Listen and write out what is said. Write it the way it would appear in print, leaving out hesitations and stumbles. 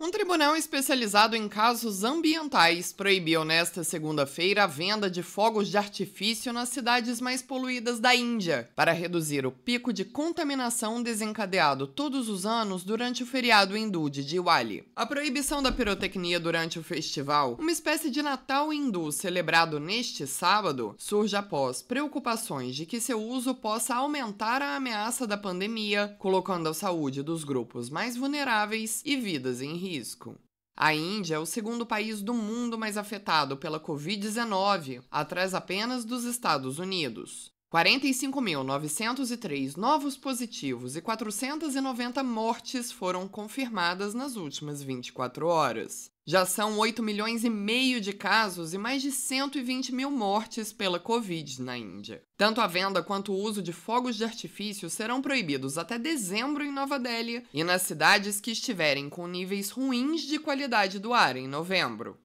Um tribunal especializado em casos ambientais proibiu nesta segunda-feira a venda de fogos de artifício nas cidades mais poluídas da Índia, para reduzir o pico de contaminação desencadeado todos os anos durante o feriado hindu de Diwali. A proibição da pirotecnia durante o festival, uma espécie de Natal hindu celebrado neste sábado, surge após preocupações de que seu uso possa aumentar a ameaça da pandemia, colocando a saúde dos grupos mais vulneráveis e vidas em risco. A Índia é o segundo país do mundo mais afetado pela Covid-19, atrás apenas dos Estados Unidos. 45.903 novos positivos e 490 mortes foram confirmadas nas últimas 24 horas. Já são 8,5 milhões de casos e mais de 120 mil mortes pela Covid na Índia. Tanto a venda quanto o uso de fogos de artifício serão proibidos até dezembro em Nova Delhi e nas cidades que estiverem com níveis ruins de qualidade do ar em novembro.